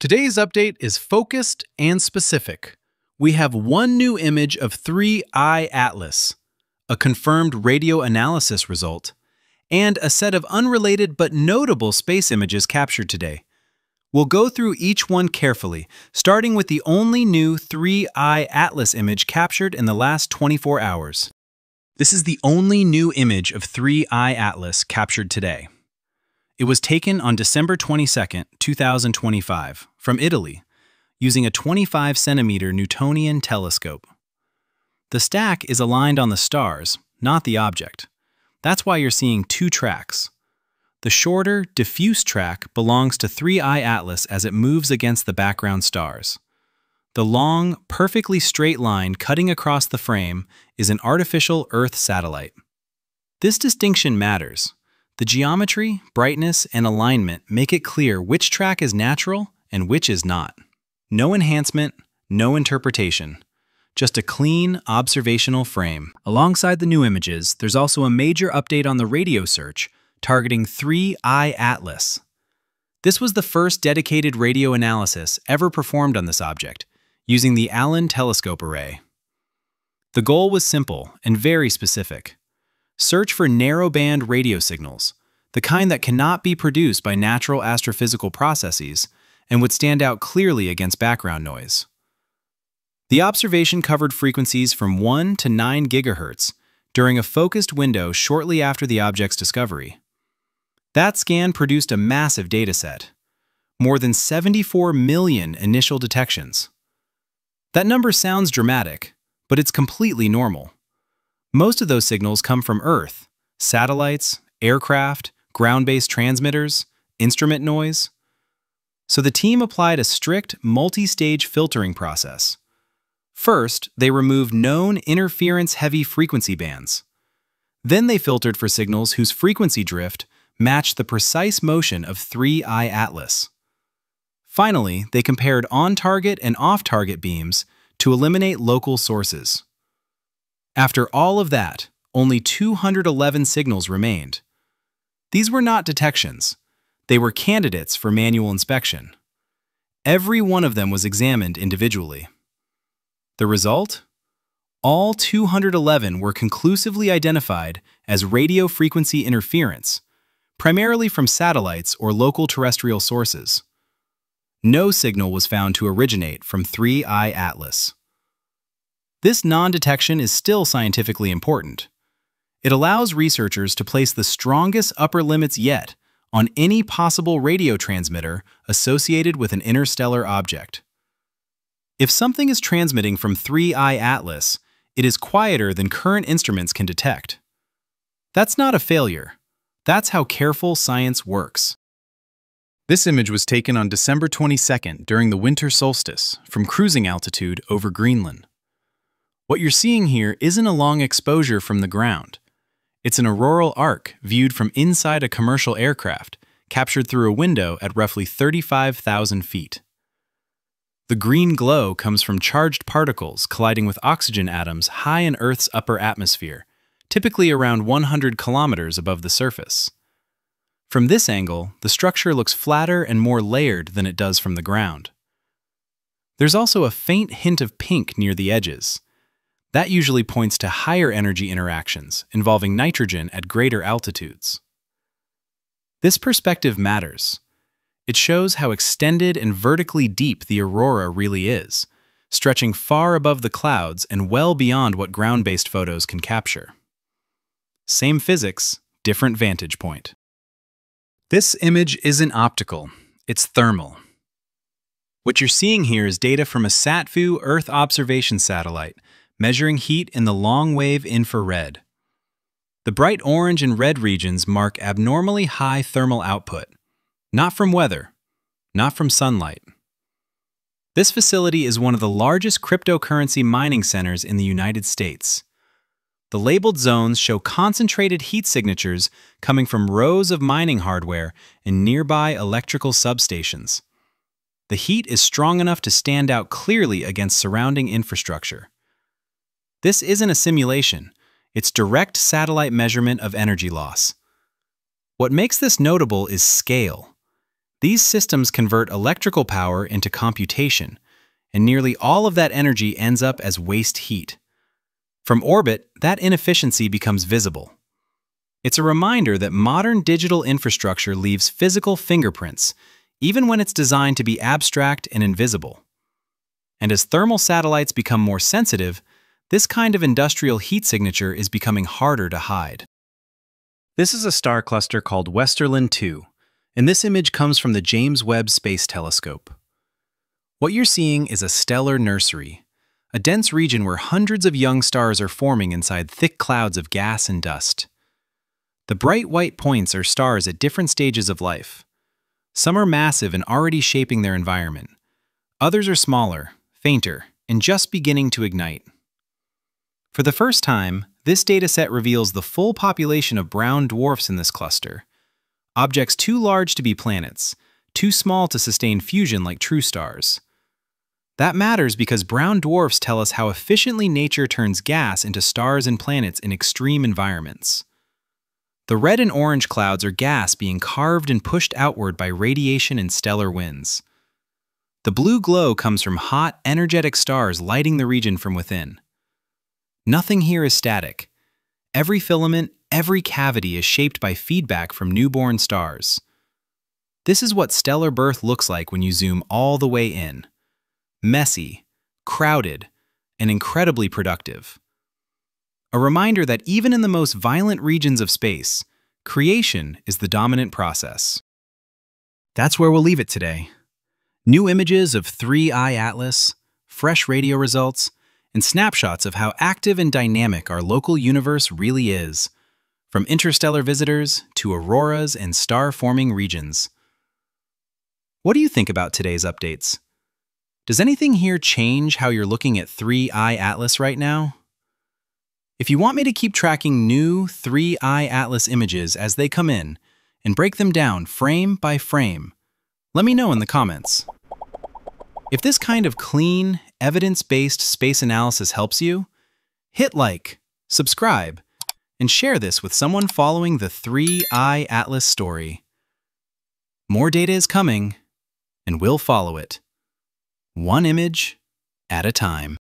Today's update is focused and specific. We have one new image of 3I/ATLAS, a confirmed radio analysis result, and a set of unrelated but notable space images captured today. We'll go through each one carefully, starting with the only new 3I/ATLAS image captured in the last 24 hours. This is the only new image of 3I/ATLAS captured today. It was taken on December 22, 2025, from Italy, using a 25-centimeter Newtonian telescope. The stack is aligned on the stars, not the object. That's why you're seeing two tracks. The shorter, diffuse track belongs to 3I/ATLAS as it moves against the background stars. The long, perfectly straight line cutting across the frame is an artificial Earth satellite. This distinction matters. The geometry, brightness, and alignment make it clear which track is natural and which is not. No enhancement, no interpretation. Just a clean, observational frame. Alongside the new images, there's also a major update on the radio search, targeting 3I/ATLAS. This was the first dedicated radio analysis ever performed on this object, using the Allen Telescope Array. The goal was simple and very specific. Search for narrowband radio signals, the kind that cannot be produced by natural astrophysical processes and would stand out clearly against background noise. The observation covered frequencies from 1 to 9 gigahertz during a focused window shortly after the object's discovery. That scan produced a massive dataset, more than 74 million initial detections. That number sounds dramatic, but it's completely normal. Most of those signals come from Earth, satellites, aircraft, ground-based transmitters, instrument noise. So the team applied a strict multi-stage filtering process. First, they removed known interference-heavy frequency bands. Then they filtered for signals whose frequency drift matched the precise motion of 3I/ATLAS. Finally, they compared on-target and off-target beams to eliminate local sources. After all of that, only 211 signals remained. These were not detections. They were candidates for manual inspection. Every one of them was examined individually. The result? All 211 were conclusively identified as radio frequency interference, primarily from satellites or local terrestrial sources. No signal was found to originate from 3I/ATLAS. This non-detection is still scientifically important. It allows researchers to place the strongest upper limits yet on any possible radio transmitter associated with an interstellar object. If something is transmitting from 3I/ATLAS, it is quieter than current instruments can detect. That's not a failure. That's how careful science works. This image was taken on December 22nd during the winter solstice from cruising altitude over Greenland. What you're seeing here isn't a long exposure from the ground. It's an auroral arc viewed from inside a commercial aircraft, captured through a window at roughly 35,000 feet. The green glow comes from charged particles colliding with oxygen atoms high in Earth's upper atmosphere, typically around 100 kilometers above the surface. From this angle, the structure looks flatter and more layered than it does from the ground. There's also a faint hint of pink near the edges. That usually points to higher energy interactions involving nitrogen at greater altitudes. This perspective matters. It shows how extended and vertically deep the aurora really is, stretching far above the clouds and well beyond what ground-based photos can capture. Same physics, different vantage point. This image isn't optical, it's thermal. What you're seeing here is data from a SatVu Earth observation satellite, measuring heat in the long-wave infrared. The bright orange and red regions mark abnormally high thermal output. Not from weather, not from sunlight. This facility is one of the largest cryptocurrency mining centers in the United States. The labeled zones show concentrated heat signatures coming from rows of mining hardware and nearby electrical substations. The heat is strong enough to stand out clearly against surrounding infrastructure. This isn't a simulation, it's direct satellite measurement of energy loss. What makes this notable is scale. These systems convert electrical power into computation, and nearly all of that energy ends up as waste heat. From orbit, that inefficiency becomes visible. It's a reminder that modern digital infrastructure leaves physical fingerprints, even when it's designed to be abstract and invisible. And as thermal satellites become more sensitive, this kind of industrial heat signature is becoming harder to hide. This is a star cluster called Westerlund 2, and this image comes from the James Webb Space Telescope. What you're seeing is a stellar nursery, a dense region where hundreds of young stars are forming inside thick clouds of gas and dust. The bright white points are stars at different stages of life. Some are massive and already shaping their environment. Others are smaller, fainter, and just beginning to ignite. For the first time, this dataset reveals the full population of brown dwarfs in this cluster. Objects too large to be planets, too small to sustain fusion like true stars. That matters because brown dwarfs tell us how efficiently nature turns gas into stars and planets in extreme environments. The red and orange clouds are gas being carved and pushed outward by radiation and stellar winds. The blue glow comes from hot, energetic stars lighting the region from within. Nothing here is static. Every filament, every cavity is shaped by feedback from newborn stars. This is what stellar birth looks like when you zoom all the way in. Messy, crowded, and incredibly productive. A reminder that even in the most violent regions of space, creation is the dominant process. That's where we'll leave it today. New images of 3I/ATLAS, fresh radio results, and snapshots of how active and dynamic our local universe really is, from interstellar visitors to auroras and star-forming regions. What do you think about today's updates? Does anything here change how you're looking at 3I/ATLAS right now? If you want me to keep tracking new 3I/ATLAS images as they come in and break them down frame by frame, let me know in the comments. If this kind of clean, evidence-based space analysis helps you, hit like, subscribe, and share this with someone following the 3I/ATLAS story. More data is coming, and we'll follow it, one image at a time.